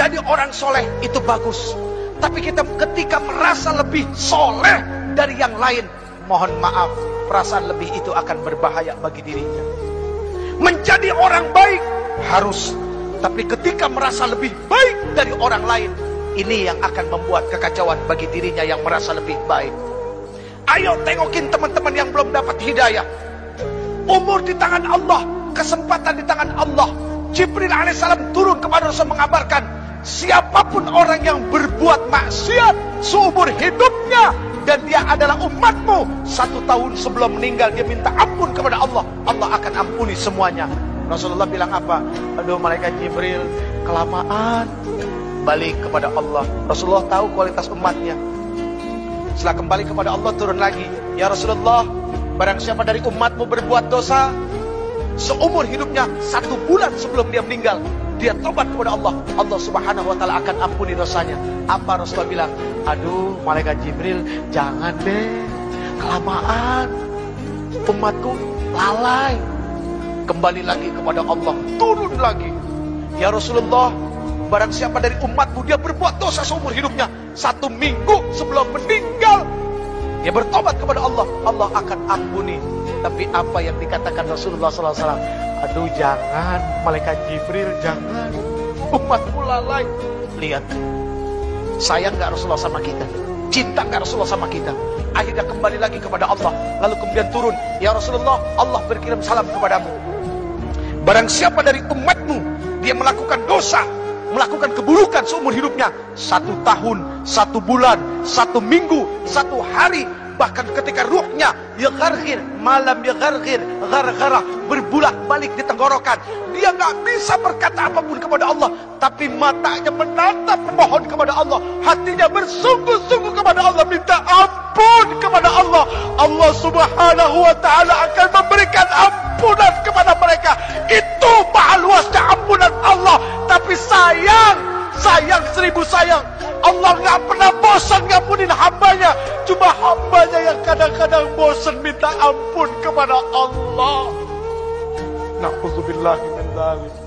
menjadi orang soleh itu bagus, tapi kita ketika merasa lebih soleh dari yang lain, mohon maaf, perasaan lebih itu akan berbahaya bagi dirinya. Menjadi orang baik harus, tapi ketika merasa lebih baik dari orang lain, ini yang akan membuat kekacauan bagi dirinya yang merasa lebih baik. Ayo tengokin teman-teman yang belum dapat hidayah. Umur di tangan Allah, kesempatan di tangan Allah. Jibril alaihissalam turun kepada Rasul mengabarkan, siapapun orang yang berbuat maksiat seumur hidupnya dan dia adalah umatmu, 1 tahun sebelum meninggal dia minta ampun kepada Allah, Allah akan ampuni semuanya. Rasulullah bilang apa? Aduh, malaikat Jibril kelamaan, balik kepada Allah. Rasulullah tahu kualitas umatnya. Setelah kembali kepada Allah, turun lagi, ya Rasulullah, barang siapa dari umatmu berbuat dosa seumur hidupnya 1 bulan sebelum dia meninggal, dia tobat kepada Allah, Allah Subhanahu wa ta'ala akan ampuni dosanya. Apa Rasulullah bilang? Aduh, malaikat Jibril, jangan deh, kelamaan, umatku lalai. Kembali lagi kepada Allah, turun lagi, ya Rasulullah, barang siapa dari umatmu dia berbuat dosa seumur hidupnya 1 minggu sebelum meninggal, dia bertobat kepada Allah, Allah akan ampuni. Tapi apa yang dikatakan Rasulullah Sallallahu Alaihi Wasallam? Aduh, jangan, malaikat Jibril, jangan, umatku lalai. Lihat, sayang nggak Rasulullah sama kita? Cinta nggak Rasulullah sama kita? Akhirnya kembali lagi kepada Allah, lalu kemudian turun, ya Rasulullah, Allah berkirim salam kepadamu. Barang siapa dari umatmu dia melakukan dosa, melakukan keburukan seumur hidupnya 1 tahun, 1 bulan, 1 minggu, 1 hari, bahkan ketika ruhnya yagharghir, malam yagharghir, gharghara, berbulak balik di tenggorokan, dia nggak bisa berkata apapun kepada Allah, tapi matanya menatap memohon kepada Allah, hatinya bersungguh-sungguh kepada Allah, minta ampun kepada Allah, Allah Subhanahu wa ta'ala akan memberikan ampunan kepada mereka. Itu maha luasnya ampunan Allah. Tapi sayang, sayang seribu sayang, Allah nggak pernah bosan ngampunin hambanya. Cuma hambanya yang kadang-kadang bosan minta ampun kepada Allah. Na'udzubillahi min dzalik.